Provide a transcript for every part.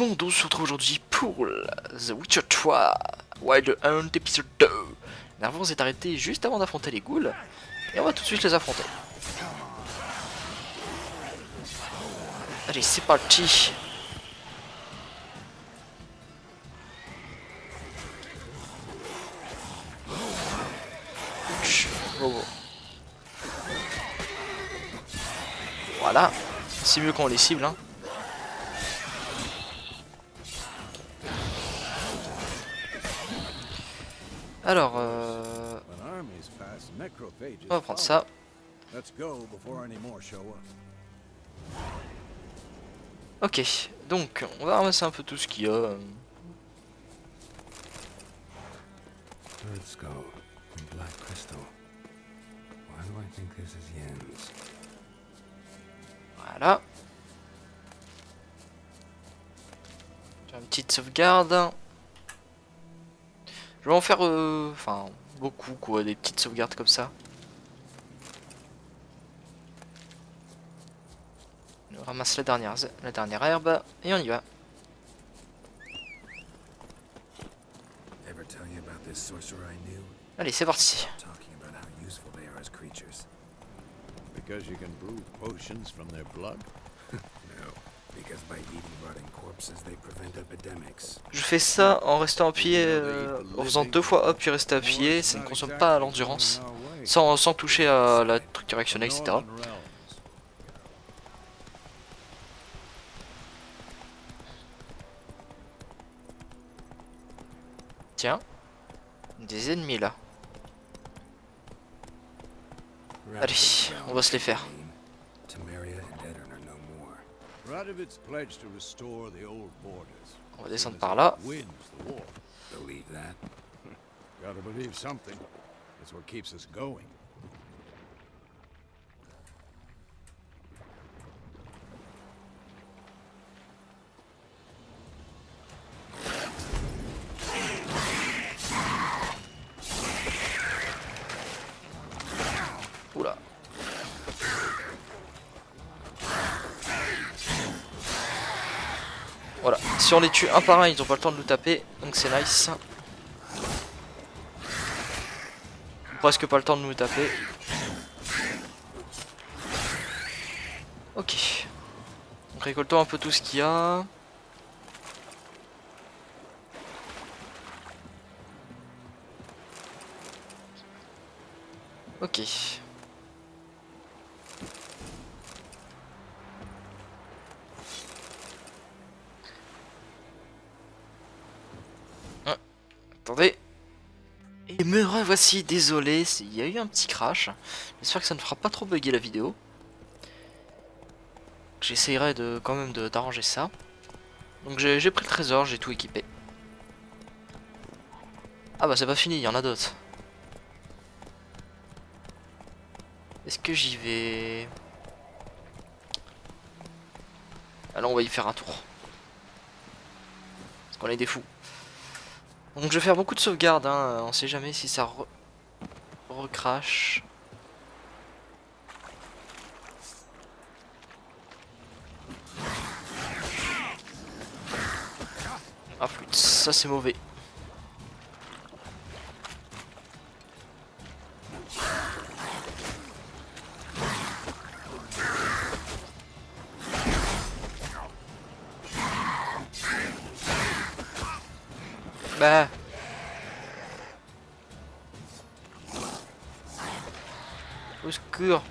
tout le monde, on se retrouve aujourd'hui pour The Witcher 3 Wild Hunt épisode 2. Nervon s'est arrêté juste avant d'affronter les ghouls et on va tout de suite les affronter. Allez, c'est parti. Voilà, c'est mieux qu'on les cible, hein. Alors, on va prendre ça. Ok, donc on va ramasser un peu tout ce qu'il y a. Voilà. J'ai une petite sauvegarde. Je vais en faire enfin beaucoup quoi, des petites sauvegardes comme ça. On ramasse la dernière herbe et on y va. Allez, c'est parti. Because you can brew potions from their blood? No, because by eating rotting corpses they prevent epidemics. Je fais ça en restant appuyé, en faisant deux fois hop puis rester appuyé, ça ne consomme pas l'endurance, sans toucher à la truc directionnelle, etc. Tiens, des ennemis là. Allez, on va se les faire. On va descendre par là. Voilà, si on les tue un par un, ils n'ont pas le temps de nous taper, donc c'est nice. Presque pas le temps de nous taper. Ok. Donc récoltons un peu tout ce qu'il y a. Ok. Attendez. Et me revoici, désolé, il y a eu un petit crash. J'espère que ça ne fera pas trop bugger la vidéo. J'essayerai de quand même d'arranger ça. Donc j'ai pris le trésor, j'ai tout équipé. Ah bah c'est pas fini, il y en a d'autres. Est-ce que j'y vais? Alors on va y faire un tour. Parce qu'on est des fous. Donc je vais faire beaucoup de sauvegardes, hein. On sait jamais si ça recrache. Ah flûte, ça c'est mauvais. Bah. Au secours.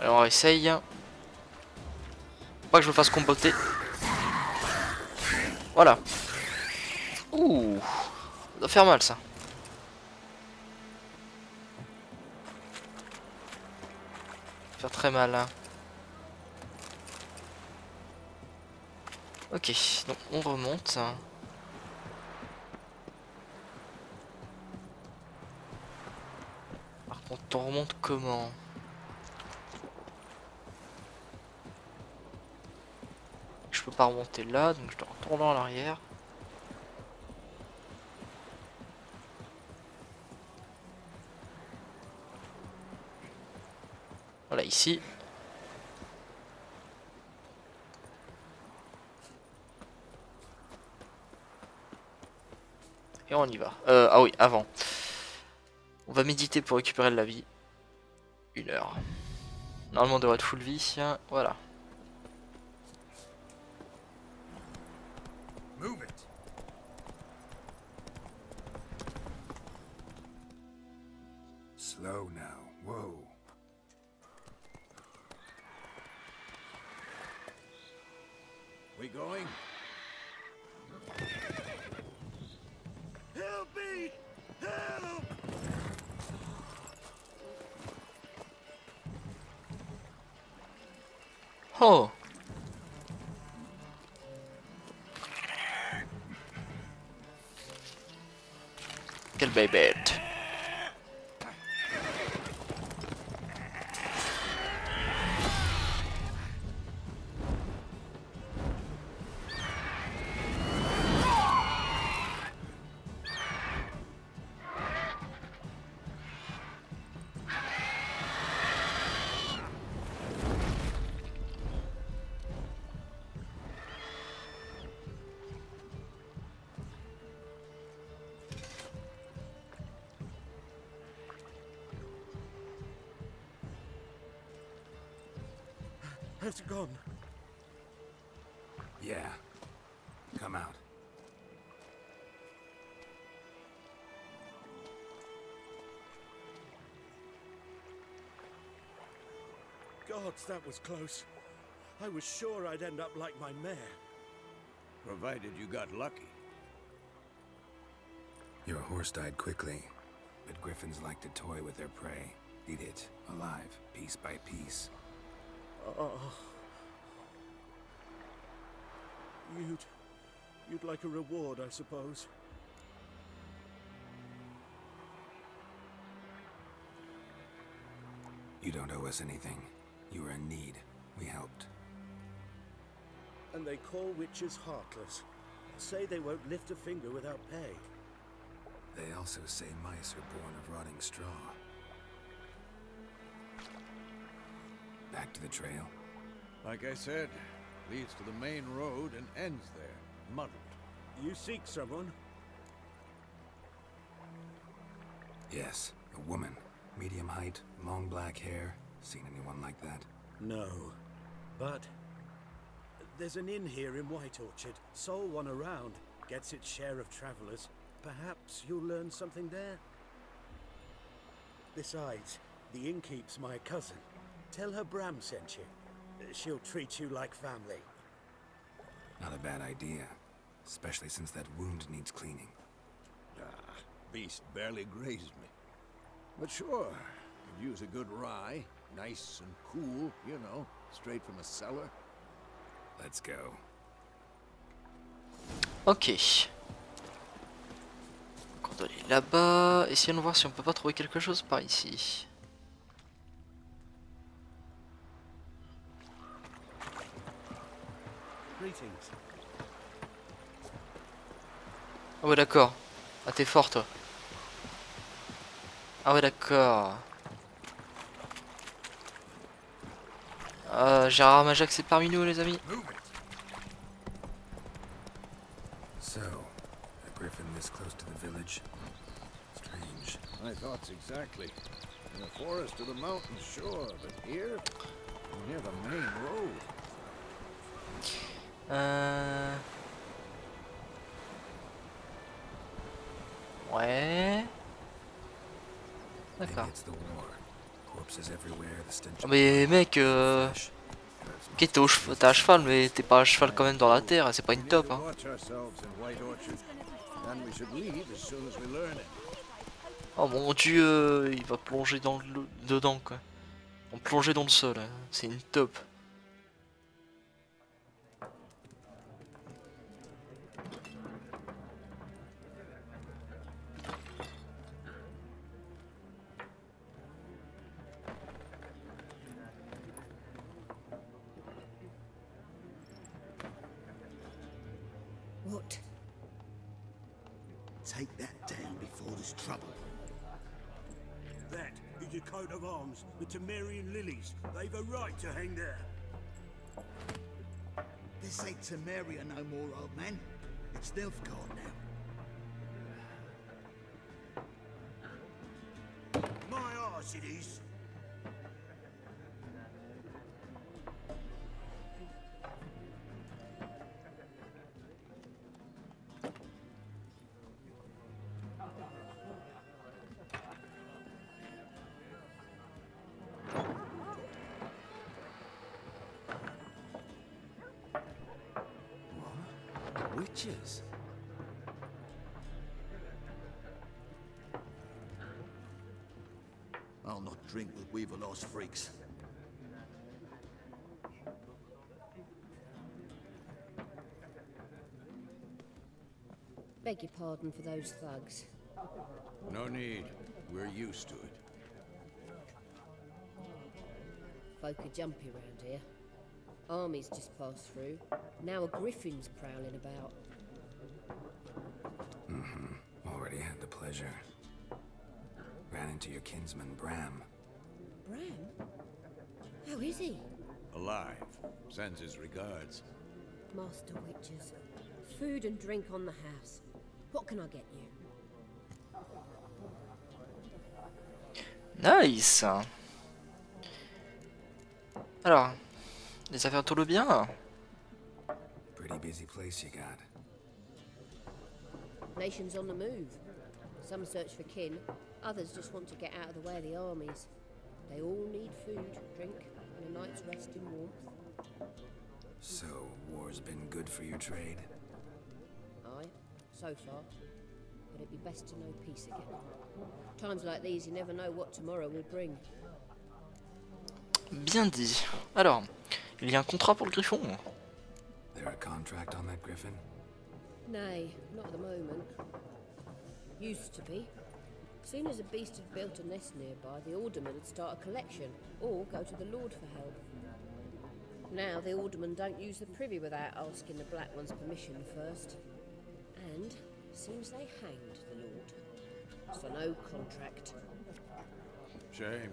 Alors on essaye. Faut pas que je me fasse comboter. Voilà. Ouh, ça doit faire mal ça. Ça doit faire très mal hein. Ok, donc on remonte. Par contre, on remonte comment? pas remonter là, donc je dois retourner en arrière. Voilà, ici. Et on y va. Ah oui, avant. On va méditer pour récupérer de la vie. 1 heure. Normalement, on devrait être full vie. Hein. Voilà. Slow now. Whoa. We going? Help me! Help! Oh. Quelle belle bête. Has gone. Yeah. Come out. Gods, that was close. I was sure I'd end up like my mare. Provided you got lucky. Your horse died quickly, but griffins like to toy with their prey. Eat it, alive, piece by piece. Oh. You'd like a reward, I suppose. You don't owe us anything. You were in need. We helped. And they call witches heartless. Say they won't lift a finger without pay. They also say mice are born of rotting straw. Back to the trail. Like I said, leads to the main road and ends there, muddled. You seek someone? Yes, a woman. Medium height, long black hair. Seen anyone like that? No, but there's an inn here in White Orchard. Sole one around. Gets its share of travelers. Perhaps you'll learn something there? Besides, the innkeep's my cousin. Tell her Bram sent you. She'll treat you like family. Not a bad idea, especially since that wound needs cleaning. Ah, beast barely grazed me. But sure, could use a good rye, nice and cool, you know, straight from a cellar. Let's go. Ok. Donc on doit aller là-bas. Essayons de voir si on peut pas trouver quelque chose par ici. Ah ouais d'accord. Ah t'es fort toi. Ah ouais d'accord. Gérard Majax est parmi nous les amis. So, a griffin this close to the village. Strange. My thoughts exactly. In the forest or the mountain, sure, but here, near the main road. Ouais. D'accord. Mais mec, ok t'es à cheval mais t'es pas à cheval quand même dans la terre, c'est pas une top hein. Oh mon dieu, il va plonger dans le dedans quoi. On plongeait dans le sol, hein. C'est une top. foot. Take that down before there's trouble. That is a coat of arms, the Temerian lilies. They've a right to hang there. This ain't Temeria no more, old man. It's Nilfgaard now. My arse it is. Witches? I'll not drink with weevil-ass freaks. Beg your pardon for those thugs. No need. We're used to it. Folk are jumpy around here. Armies just passed through. Now a griffin's prowling about. Already had the pleasure. Ran into your kinsman, Bram. Bram? How is he? Alive. Sends his regards. Master Witches. Food and drink on the house. What can I get you? Nice. Alors, les affaires tournent bien. Busy place you got. Nations on the move. Some search for kin, others just want to get out of the way of the armies. They all need food, drink, and a night's rest in warmth. So, war's been good for your trade? Aye, so far. But it'd be best to know peace again. Times like these, you never know what tomorrow will bring. Bien dit. Alors, il y a un contrat pour le griffon. There a contract on that griffin? Nay, not at the moment. Used to be. Soon as a beast had built a nest nearby, the alderman would start a collection, or go to the Lord for help. Now the alderman don't use the privy without asking the Black One's permission first. And seems they hanged the Lord. So no contract. Shame.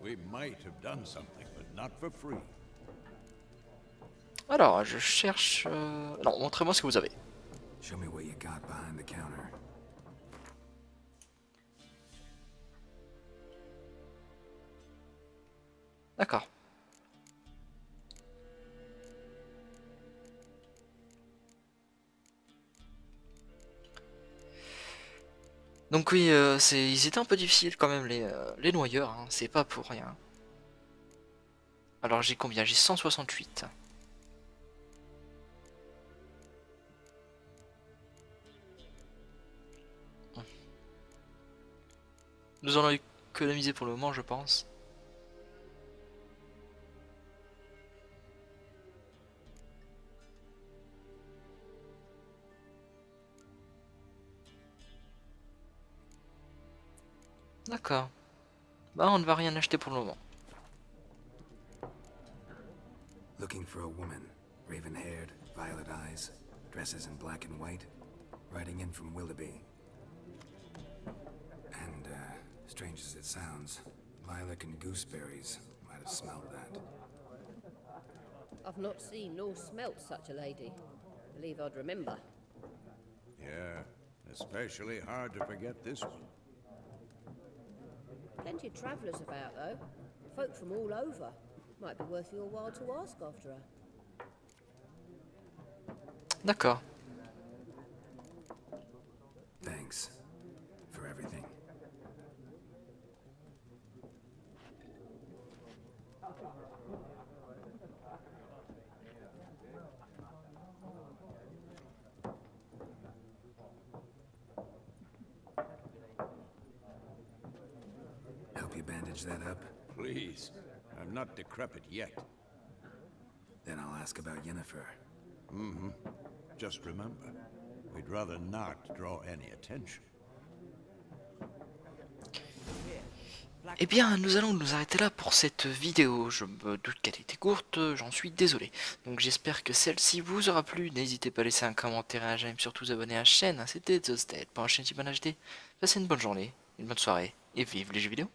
We might have done something, but not for free. Alors, je cherche... Non, montrez-moi ce que vous avez. D'accord. Donc oui, ils étaient un peu difficiles quand même, les noyeurs, hein. C'est pas pour rien. Alors j'ai combien? J'ai 168. Nous en avons économisé pour le moment, je pense. D'accord. Bah, on ne va rien acheter pour le moment. Looking for a woman, raven-haired, violet eyes, dresses in black and white, riding in from Willoughby. Strange as it sounds, lilac and gooseberries might have smelled that. I've not seen nor smelt such a lady. Believe I'd remember. Yeah, especially hard to forget this one. Plenty of travellers about though. Folk from all over. Might be worth your while to ask after her. D'accord. Thanks for everything. Help you bandage that up? Please. I'm not decrepit yet. Then I'll ask about Yennefer. Mm-hmm. Just remember, we'd rather not draw any attention. Eh bien, nous allons nous arrêter là pour cette vidéo. Je me doute qu'elle était courte, j'en suis désolé. Donc j'espère que celle-ci vous aura plu. N'hésitez pas à laisser un commentaire, un j'aime, surtout vous abonner à la chaîne. C'était ZeusDead pour la chaîne HD. Passez une bonne journée, une bonne soirée, et vive les jeux vidéo.